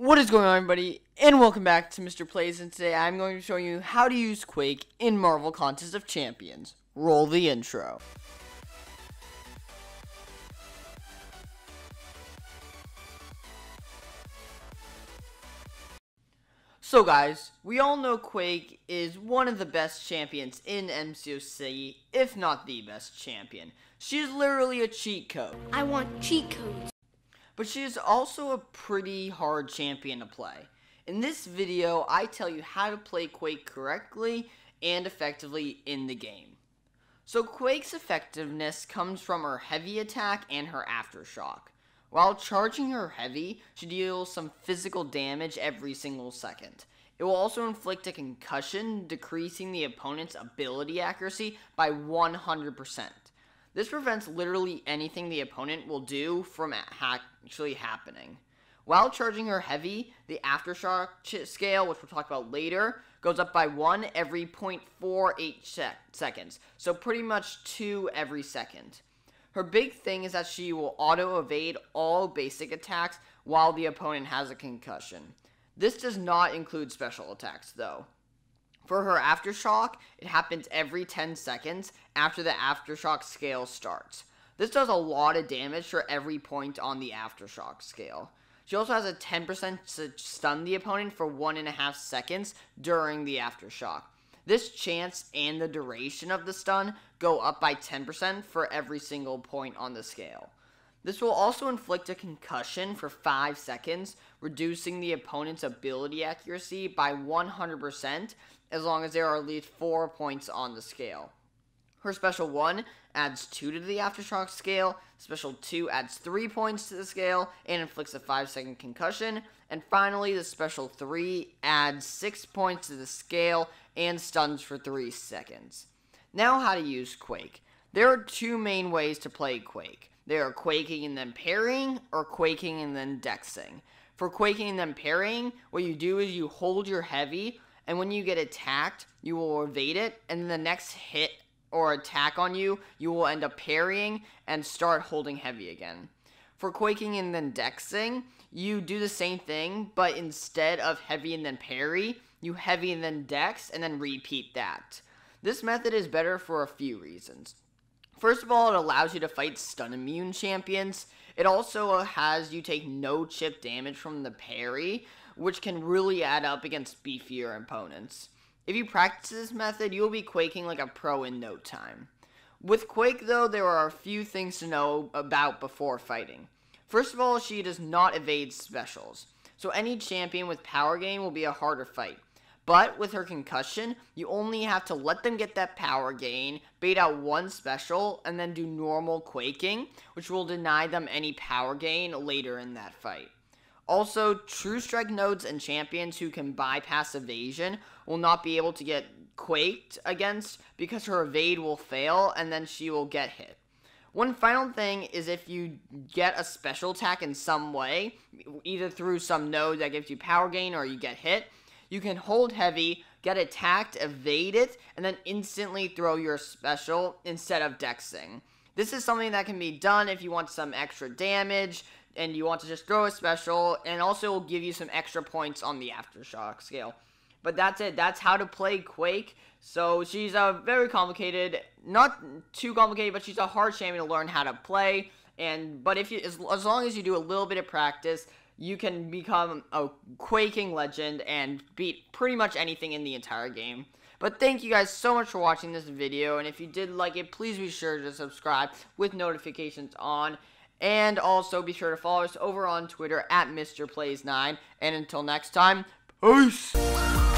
What is going on, everybody, and welcome back to MrPlayz, and today I'm going to be showing you how to use Quake in Marvel Contest of Champions. Roll the intro. So guys, we all know Quake is one of the best champions in MCOC, if not the best champion. She is literally a cheat code. I want cheat codes. But she is also a pretty hard champion to play. In this video, I tell you how to play Quake correctly and effectively in the game. So Quake's effectiveness comes from her heavy attack and her aftershock. While charging her heavy, she deals some physical damage every single second. It will also inflict a concussion, decreasing the opponent's ability accuracy by 100%. This prevents literally anything the opponent will do from actually happening. While charging her heavy, the aftershock scale, which we'll talk about later, goes up by 1 every 0.48 seconds, so pretty much 2 every second. Her big thing is that she will auto-evade all basic attacks while the opponent has a concussion. This does not include special attacks, though. For her aftershock, it happens every 10 seconds after the aftershock scale starts. This does a lot of damage for every point on the aftershock scale. She also has a 10% to stun the opponent for 1.5 seconds during the aftershock. This chance and the duration of the stun go up by 10% for every single point on the scale. This will also inflict a concussion for 5 seconds, reducing the opponent's ability accuracy by 100% as long as there are at least 4 points on the scale. Her Special 1 adds 2 to the Aftershock scale, Special 2 adds 3 points to the scale and inflicts a 5-second concussion, and finally the Special 3 adds 6 points to the scale and stuns for 3 seconds. Now how to use Quake. There are 2 main ways to play Quake. They are quaking and then parrying, or quaking and then dexing. For quaking and then parrying, what you do is you hold your heavy, and when you get attacked, you will evade it, and the next hit or attack on you, you will end up parrying and start holding heavy again. For quaking and then dexing, you do the same thing, but instead of heavy and then parry, you heavy and then dex, and then repeat that. This method is better for a few reasons. First of all, it allows you to fight stun immune champions. It also has you take no chip damage from the parry, which can really add up against beefier opponents. If you practice this method, you'll be quaking like a pro in no time. With Quake, though, there are a few things to know about before fighting. First of all, she does not evade specials, so any champion with power gain will be a harder fight. But with her concussion, you only have to let them get that power gain, bait out one special, and then do normal quaking, which will deny them any power gain later in that fight. Also, true strike nodes and champions who can bypass evasion will not be able to get quaked against because her evade will fail and then she will get hit. One final thing is if you get a special attack in some way, either through some node that gives you power gain or you get hit, you can hold heavy, get attacked, evade it, and then instantly throw your special instead of dexing. This is something that can be done if you want some extra damage and you want to just throw a special, and also will give you some extra points on the aftershock scale. But that's it. That's how to play Quake. So she's a very complicated, not too complicated, but she's a hard champion to learn how to play. But if you, as long as you do a little bit of practice, you can become a quaking legend and beat pretty much anything in the entire game. But thank you guys so much for watching this video, and if you did like it, please be sure to subscribe with notifications on, and also be sure to follow us over on Twitter at MrPlayz9, and until next time, peace!